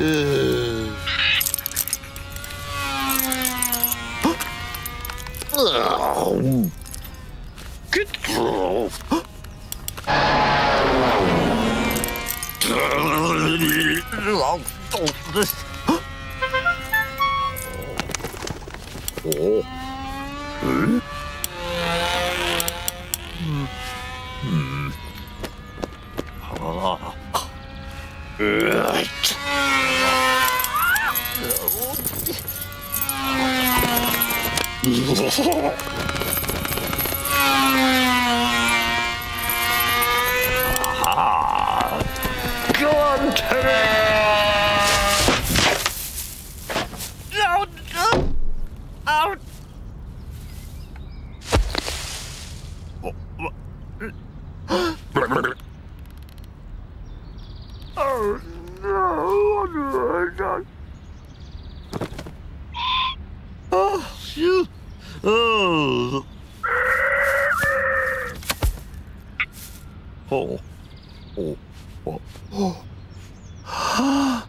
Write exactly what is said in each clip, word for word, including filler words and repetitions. Oh. Good girl. Oh. Hmm? Hmm. Ah. Right. Ah. Go on, Terry. No, no. Out. Oh no, God. Oh, you. Oh. Oh. Oh. Oh. Oh. Ah. Oh.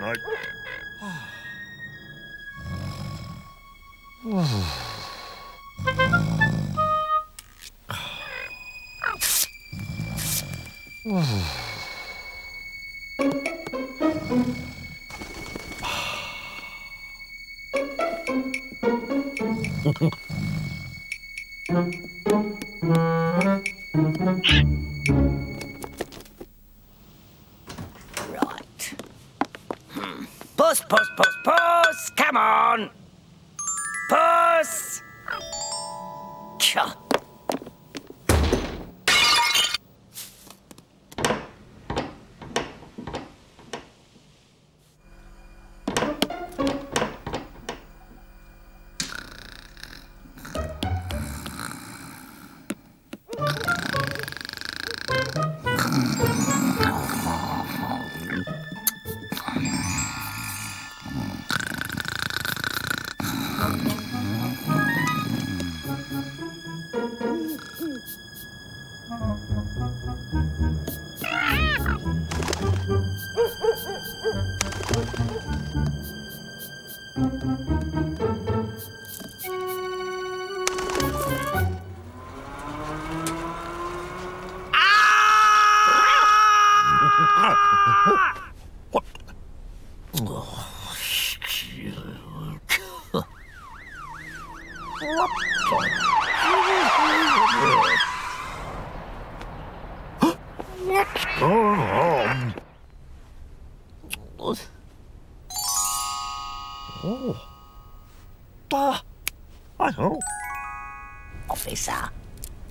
Night.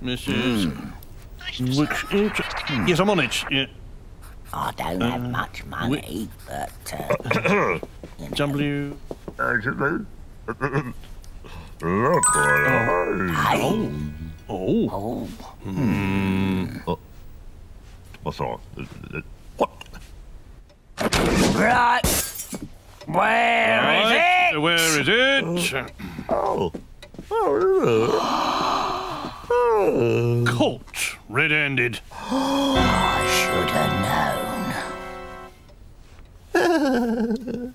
Missus Mm. Which is... Yes, I'm on it. Yeah. I don't uh, have much money, but... Uh, you know. W... Actually... Look what I... Oh. Oh. Oh. Hmm. Oh. What's wrong? What? Right. Where right. is it? Where is it? Oh. Oh. Caught red-handed. I should have known. And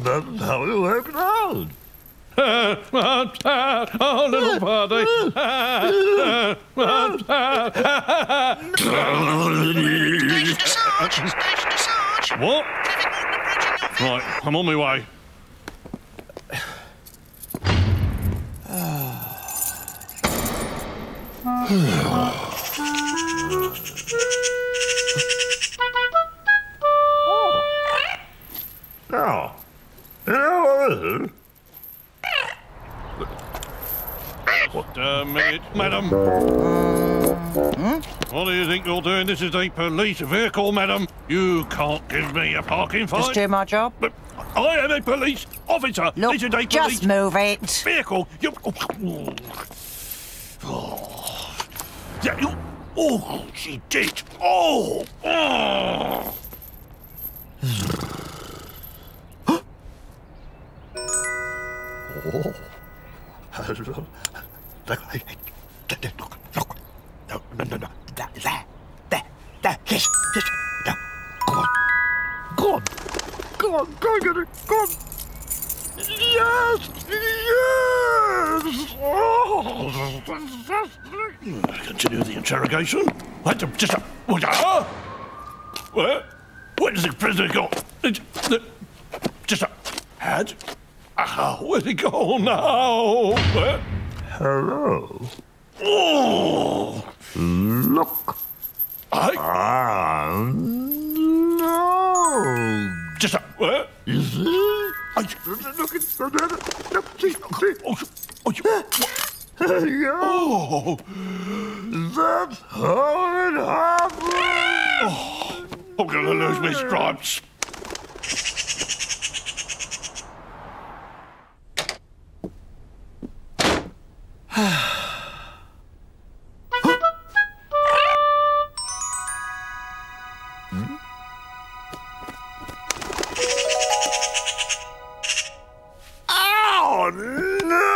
that's how you work it out. Oh, little party! What? Right, I'm on my way. Now, you know what it is? Damn it, madam. Hmm? What do you think you're doing? This is a police vehicle, madam. You can't give me a parking fine. Just do my job. But I am a police officer. Look, this is a just police move it. Vehicle. You. Oh. Yeah, you. Oh, she did. Oh. Oh. Oh. Hello. Look, look, look, no, no, no, no, there, there, there, yes, yes, no, go on, go on, go on, go on, go on, go on, yes, yes, oh, fantastic. Continue the interrogation. What, just, what, uh, where, where does the prisoner go? Just, had, ah, oh, where'd he go now? Where? Hello. Oh, look. I. Ah, no. Just up. Where? You see? I. Look at the. See, see. Oh, oh, yeah. Oh. That's how it happened. Oh, I'm gonna lose my stripes. Oh, no!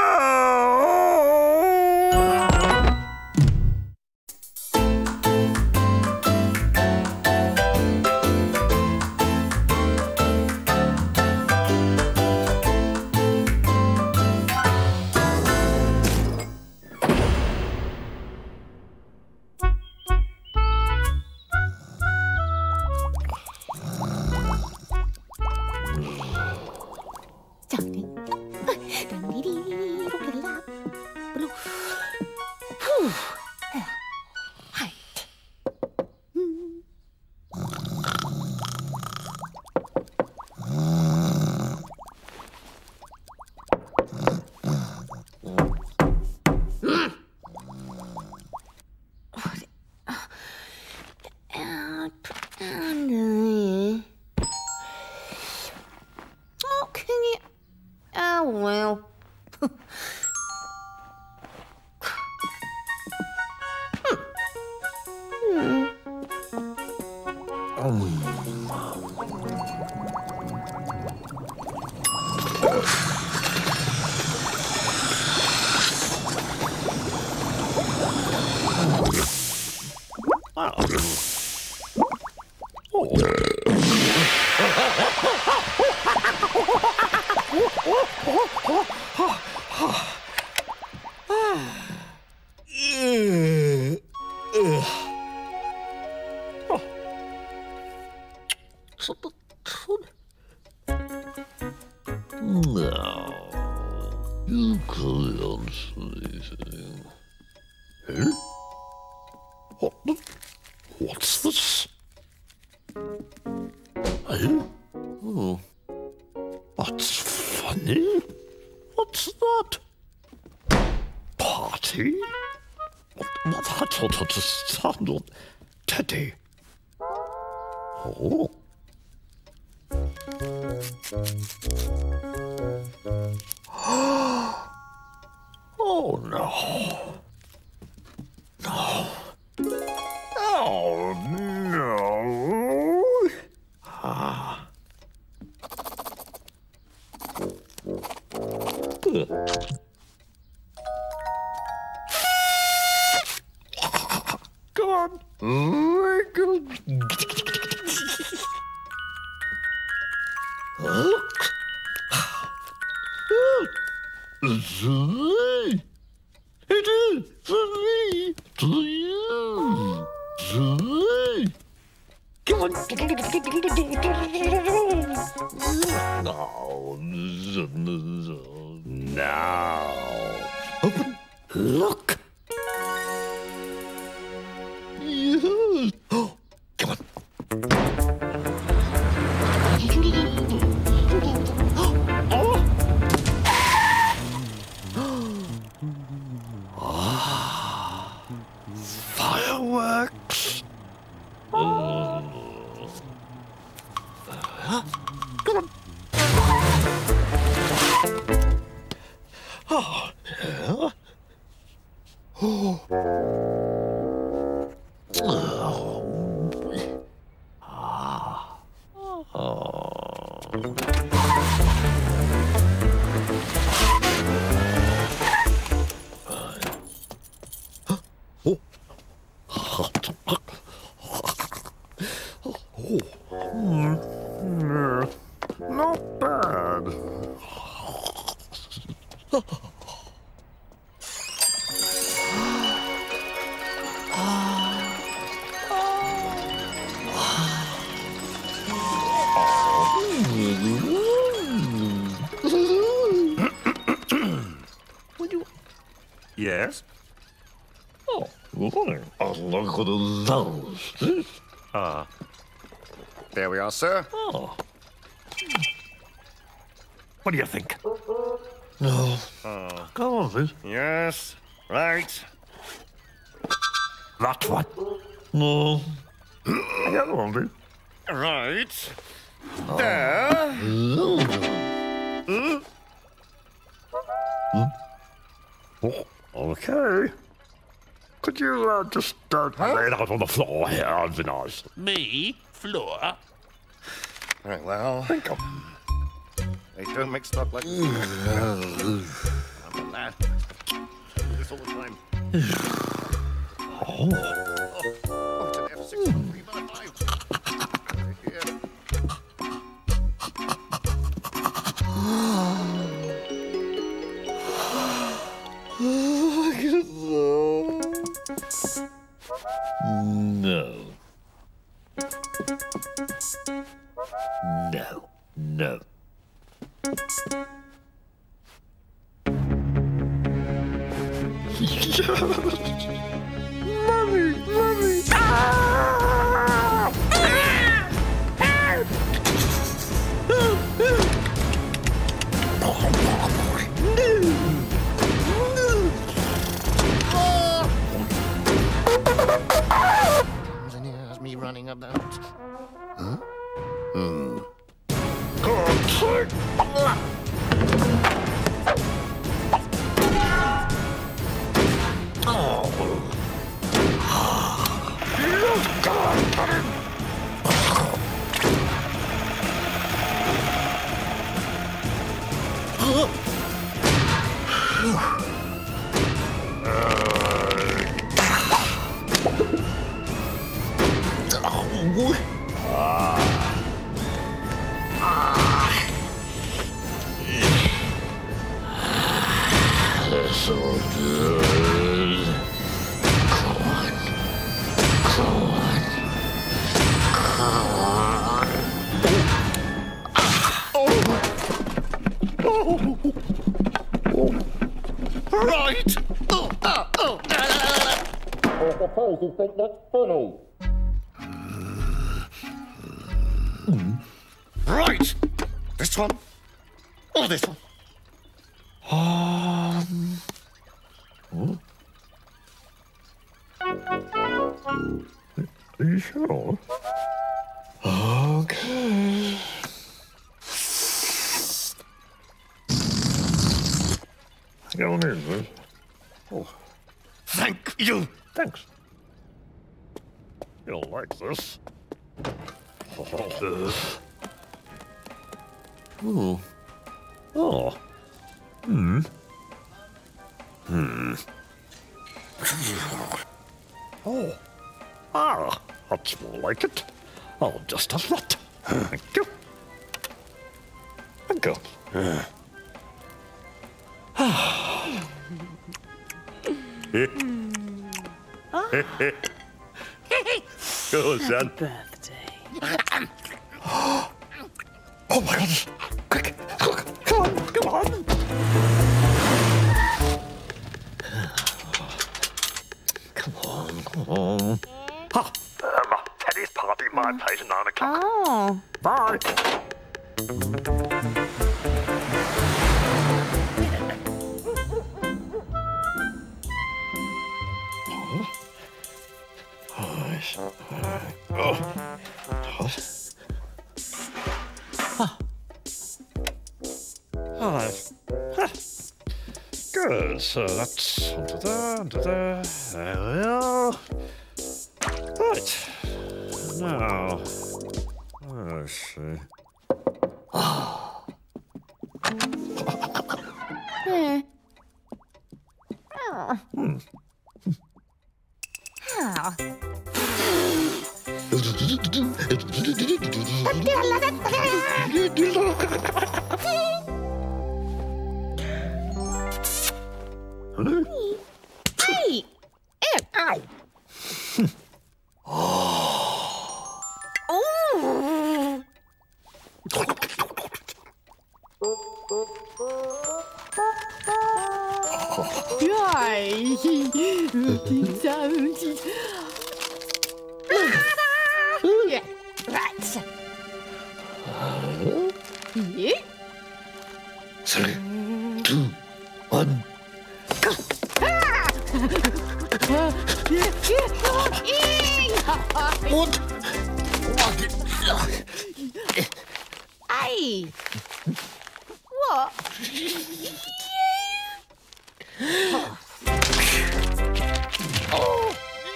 Ah, there we are, sir. Oh. What do you think? No. Oh. Go on, please. Yes. Right. That one. No. The other one, please. Right. Oh. There. No. Mm. Mm. Oh, okay. Could you uh, just uh, huh? lay it out on the floor here? That'd be nice. Me? Floor? All right, well... Think of... They don't mix stuff like this. I'm a lad. I do this all the time. Oh. Oh, oh it's an F six three five five. Right here. Oh, my goodness. No. No. No. running about. Huh? Hmm. Oh. So good. Come on. Come on. Come on. Oh. Oh. Oh. Right. Oh. Oh. Oh. I suppose you think that's funny. Mm. Right. This one. Or this one. Um. Huh? Are you sure? Okay. I don't need this. Oh. Thank you. Thanks. You'll like this. Oh. Oh. Hmm. Hmm. Oh. Ah, that's more like it. I'll just have that. Thank you. Thank you. Go on, son. Happy birthday. Oh my goodness. Quick, quick. Come on, come on. Oh. Huh. Um, Teddy's party at my place at nine o'clock. Oh. Bye. Oh. Oh. Oh. Huh. Oh. Huh. Good. So that's onto there, onto there. There we are. Right. Now, let's see. Oh. Hmm. Oh. Hmm. Oh. Hey! Hey! Ow! Oh. Oh. Yeah. Right. Yeah. Three, two, one. Und Ei. What? Yeah. Oh.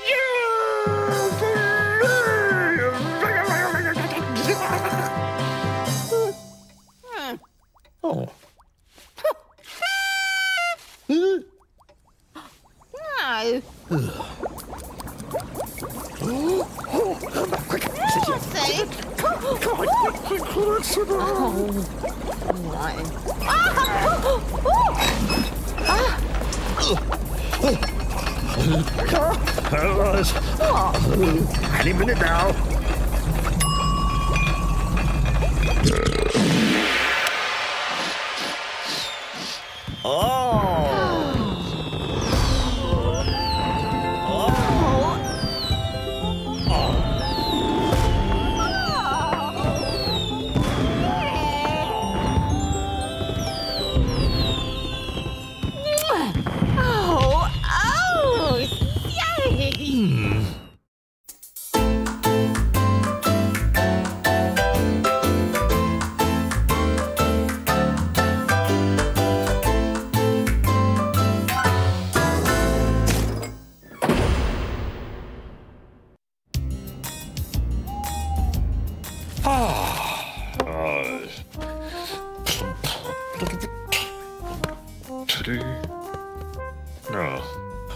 Yeah. Oh. No. Oh, any minute now. Oh. Hmm. do. Oh.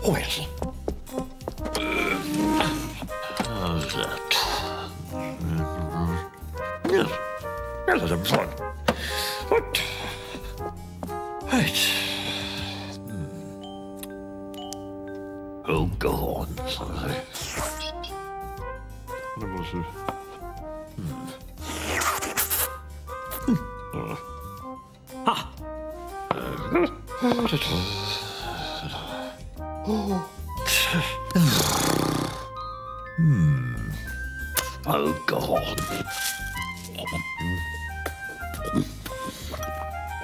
Oh, yes. How's that? Yes. Yes, that's a fun. What? Right. Oh, go on, Sunday. What was it? Hmm. Uh. Ha! Uh, not at all. Oh. Hmm. Oh, go on.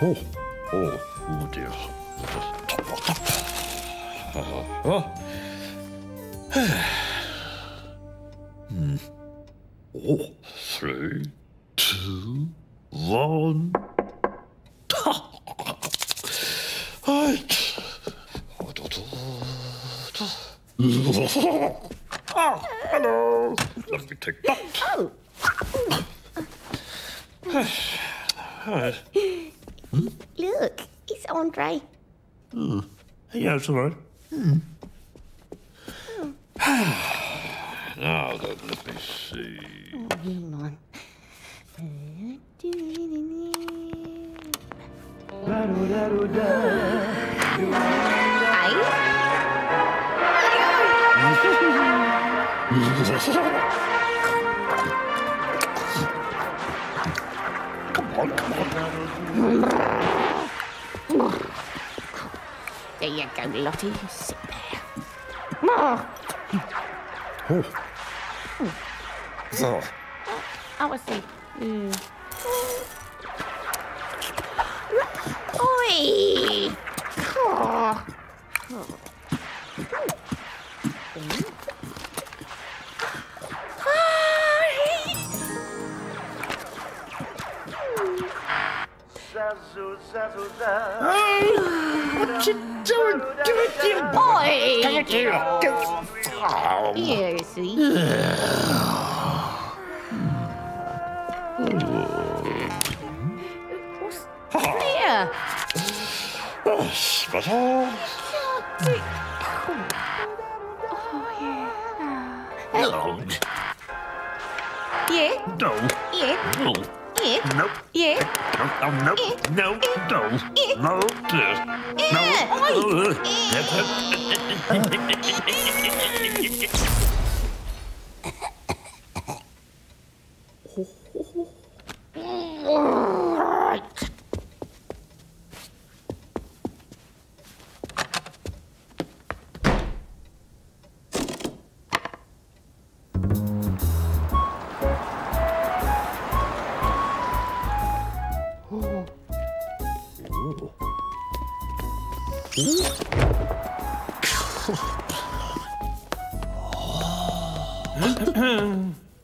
Oh. Oh, oh dear. Oh. Hmm. Oh, three, two, one. Ah, hello. Let me take that. Oh. All right. Hmm? Look, it's Andre. Mm. Yeah, it's all right. Mm. Now then, let me see. Oh, come on, come on. There you go, Lottie. You sit there. Oh. Oh. So. Oh, I see. Mm. Oi! Oh. Oh. Oh, what you doing? Give it to you, boy! Give it to you! Oh. Here, sweet. What's there? Oh, spot on. Oh, yeah. No. Yeah? No. Yeah? No. Yeah. Nope. Yeah. No, no, no, no, no, no, no.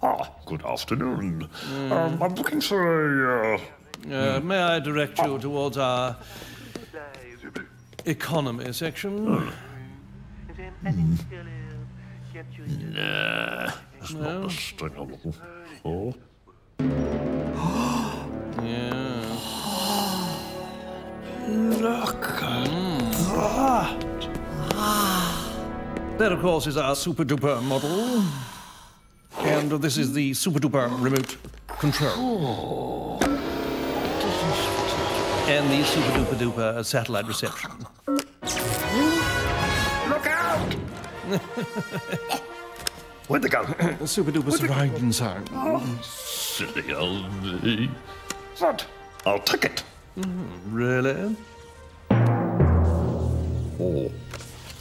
Ah, good afternoon. Mm. Um, I'm looking for a... Uh, uh, may I direct you ah. towards our economy section? Oh. Mm. Nah, that's no. not the thing I'm looking for. Yeah. Look at mm. that. That, of course, is our super-duper model. And this is the super-duper remote control. And the super-duper-duper satellite reception. Look out! Where'd they go? The super-duper surrounding sound. Oh, silly old me. What? I'll take it. Mm, really? Oh.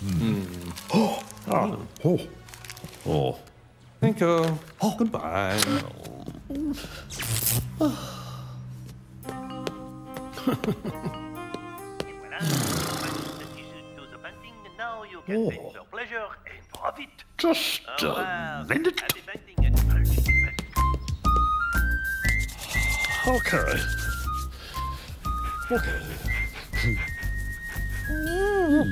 Mm. Mm. Oh. Oh. Oh. Oh. Thank you. Oh, goodbye. Oh. Just a minute. Okay. Okay. Mm.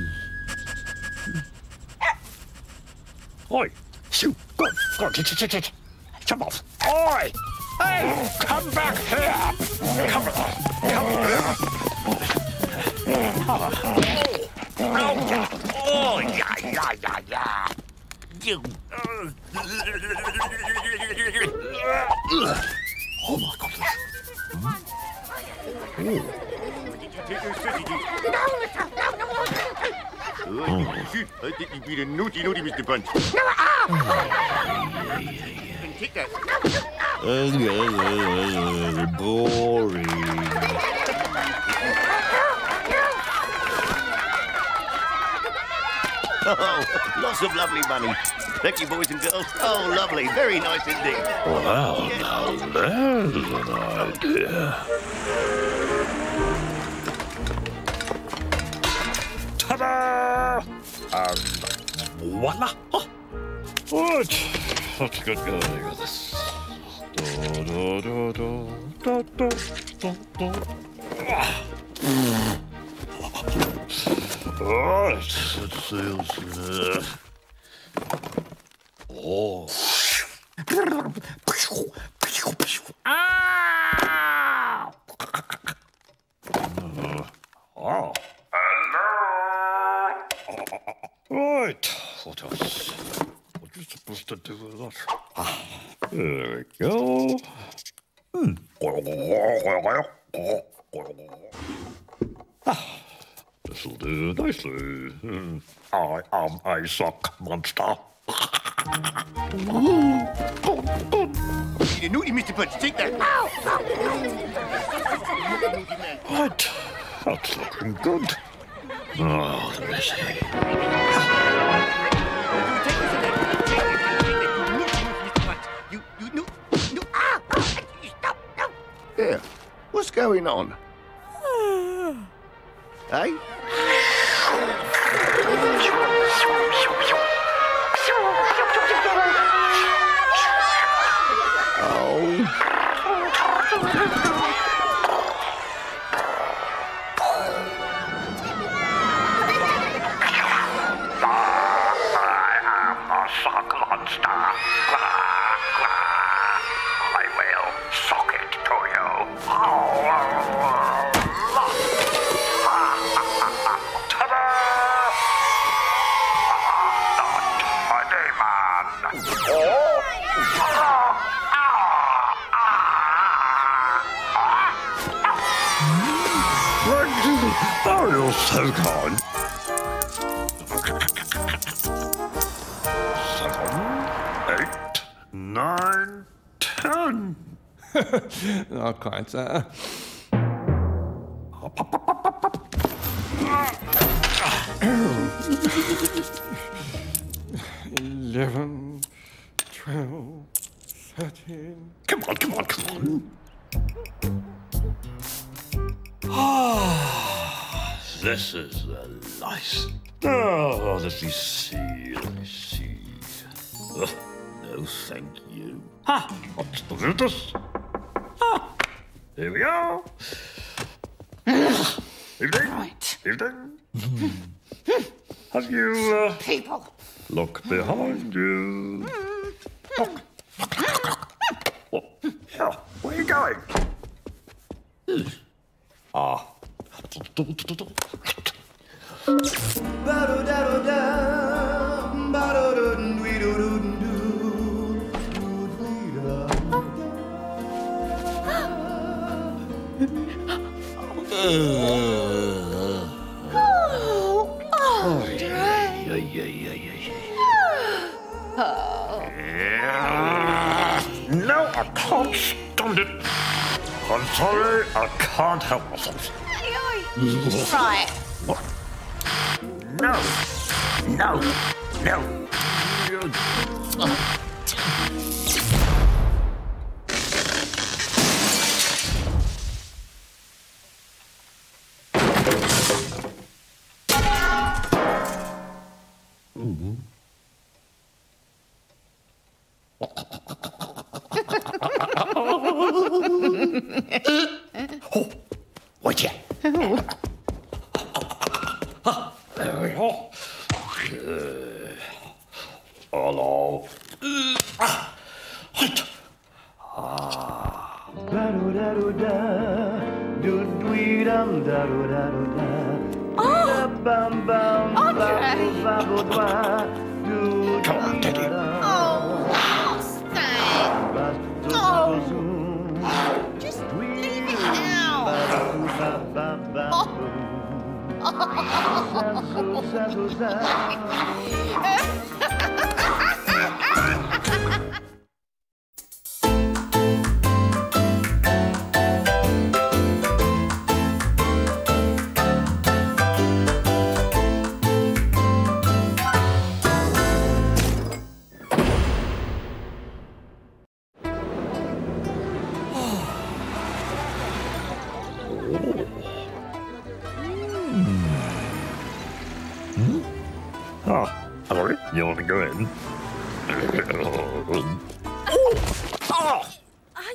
Oi! Shoo! Go! Go! Jump off! Oi! Hey! Come back here! Come! Come! Come! Oh, yeah, yeah, yeah, yeah. You. Oh, my God. Hmm? Ooh. Oh. I think you beat a naughty, naughty Mister Punch. Take that. Boring. Oh, lots of lovely money. Thank you, boys and girls. Oh, lovely. Very nice indeed. Well, yes. Now there's an idea. Ta-da! And voila! Oh. Right. Let's get going with this. Da, da, da, da, da, da, da. Ah. Mm. All right, let's see what's in there. Oh. Ah! Uh, oh. Hello? Right, what else? What are you supposed to do with that? Ah, there we go. Hmm. Ah. This'll do nicely. Mm. I am a sock monster. You're naughty, Mister Punch. Take that. Right. That's looking good. Oh, there is he. You, you, no, no. Ah, stop, no. Yeah. What's going on? Hey? So kind. Seven, eight, nine, ten. All kinds. Sir. Eleven, twelve, thirteen. Come on, come on, come on. Ah. This is a nice. Oh, let me see, let me see. Oh, no, thank you. Ha! What's the business? Ha! Here we are. Evening. Right. Evening. Have you, uh... people. Look behind you. Look. Look, look, look. What? Yeah. Where are you going? Ah. No, I can't stand it. I'm sorry, I can't help myself. Right. No. No. No. Mm-hmm. Oh, wait here. Oh. Ah, there we go. Uh, hello. Uh, ah, hunt. Ah. Oh. Andre! Come on, Teddy. Oh, stay! Oh! Just leave it now! You want to go in? Oh! I...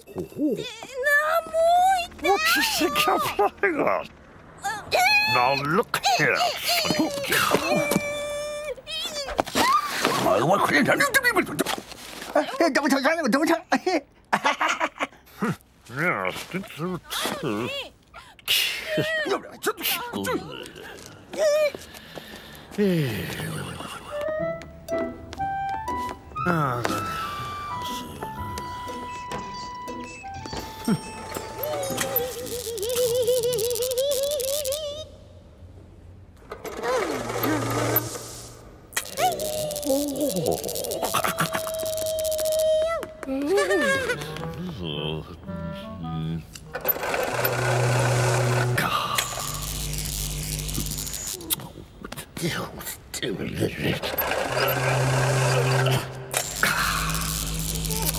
What's the thing I'm playing on? Now look here, I want to do yes, it's so true. Ah, then.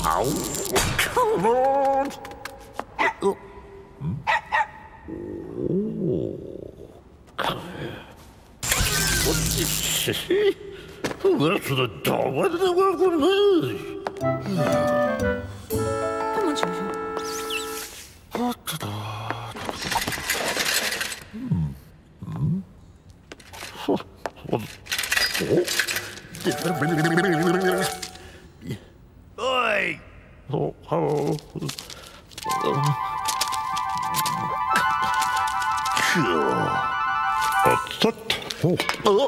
Hm. Come on! Oh. Hmm? Oh. What is this? Oh, that's the dog. Why did I work with me? Come on, children. Hmm. Oh. Oh. Oi! Oh, hello. Um. What's that? Oh. Oh.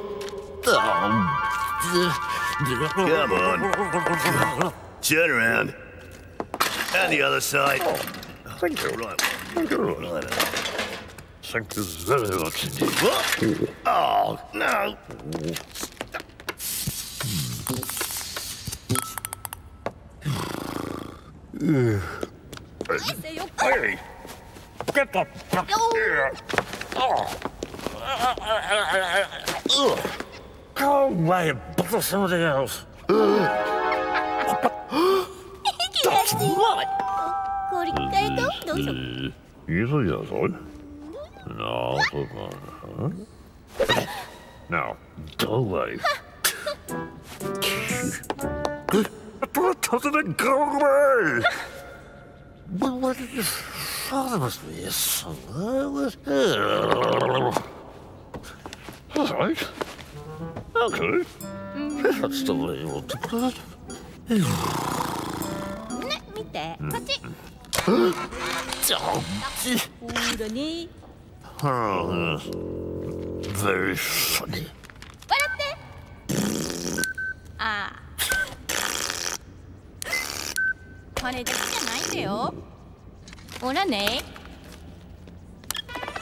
Come on. Turn around. And the other side. Oh. Thank you. Right. Thank you. Right. Thank you very much indeed. What? Oh, no. Hey, get the fuck here! Go away and bother somebody else. That's what? Now, go away. Good. Doesn't go away? Well, what did you thought it must be? So I was here. All right. Okay. That's the way you want to put it. Let me there. Cut it. Oh, yes. Very funny. Ah. 화내도 진짜 나인데요. 오라네.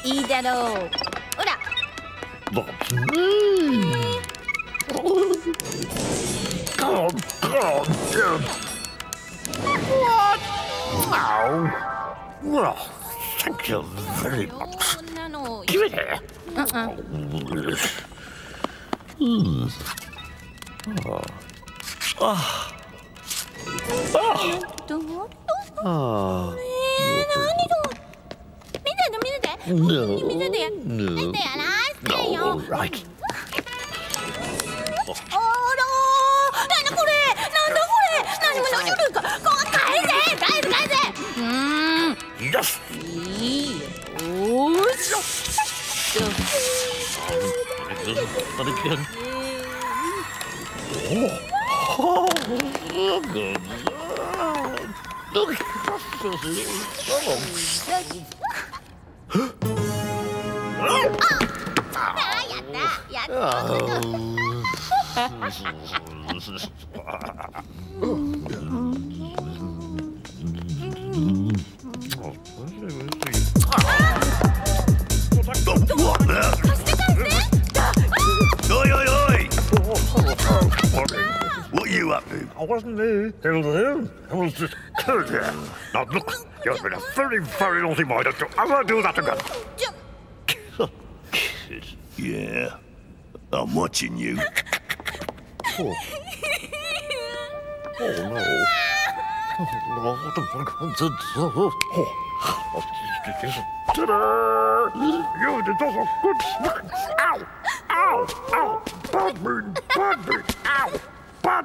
이대로 오라. Well, thank you very much. Give it here. Uh-uh. Hmm. Oh. Oh. Oh! Oh! No, no, no, all right. Yes. Oh, good. Look, oh. What are you up to? I wasn't there. It was him. I was just there. Now look, you've been a very, very naughty boy. Don't you ever do that again. Yeah, I'm watching you. Oh, oh no. Ta-da! You did us a good snack. Ow! Ow! Ow! Bad moon! Bad moon! Ow! Bad,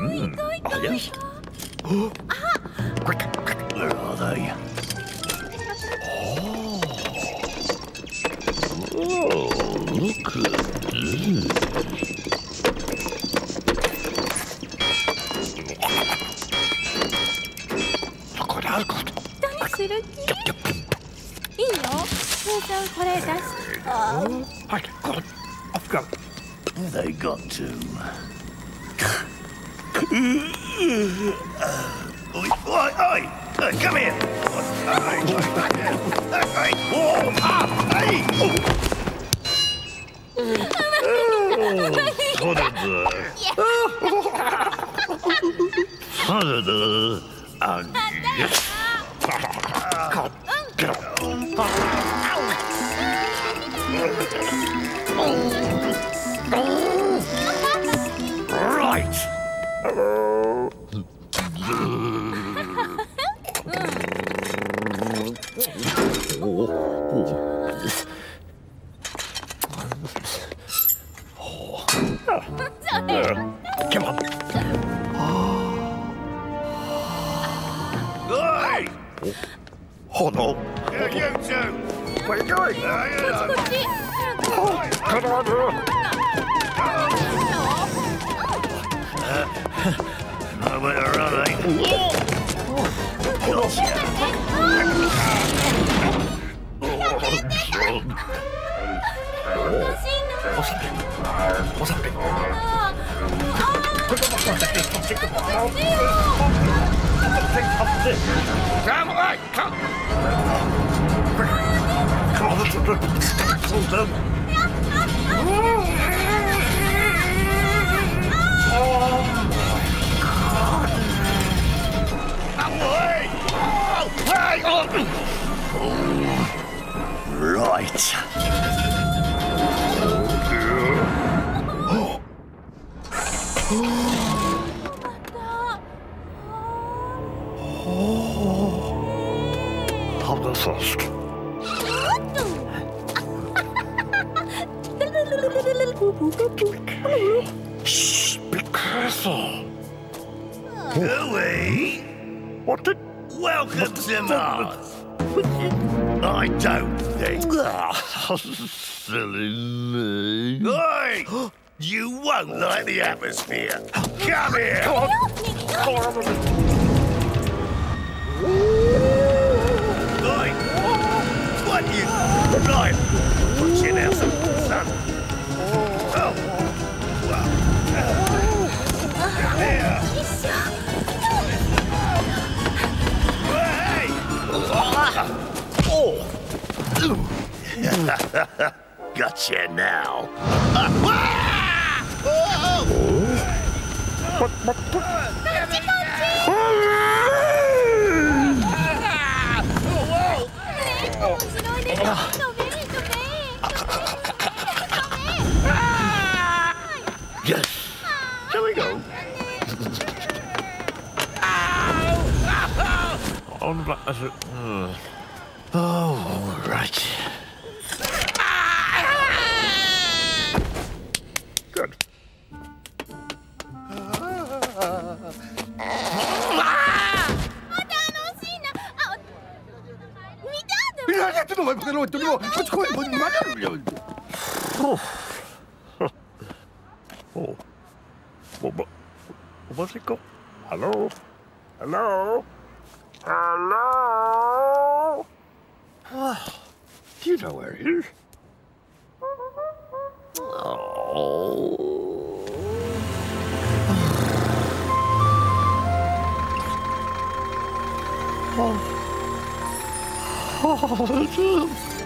Mm. Oh, yes. Quick, quick, where are they? Oh, look at this. Look what I got. I got. I've got. They got to. Oi, oi, oi. Come here. Oh, ah, hey. Oh, and yes. God, get up. Right. Hello. Yeah. Come on. Hey! Oh no. Yeah, you two. Where are you going? Yeah, yeah, yeah. Oh, come on. Uh, no way around, eh? Oh, what's happening? Come on, come! Come on, hold them. Oh, right. First. Shh, be careful. Louis? What did... Welcome to Mars. I don't think. Silly me. Oi! You won't like the atmosphere. Come here. Come on. Come on. Right! Put your nails up, son. Oh! Well. Come here! Hey! Oh! Gotcha now! Oh! Yes. Shall we go? On black as it. Oh, all right. Good. What's going on? Oh. What's it called? Hello? Hello? Hello? You know where it is. Oh. Oh. Oh.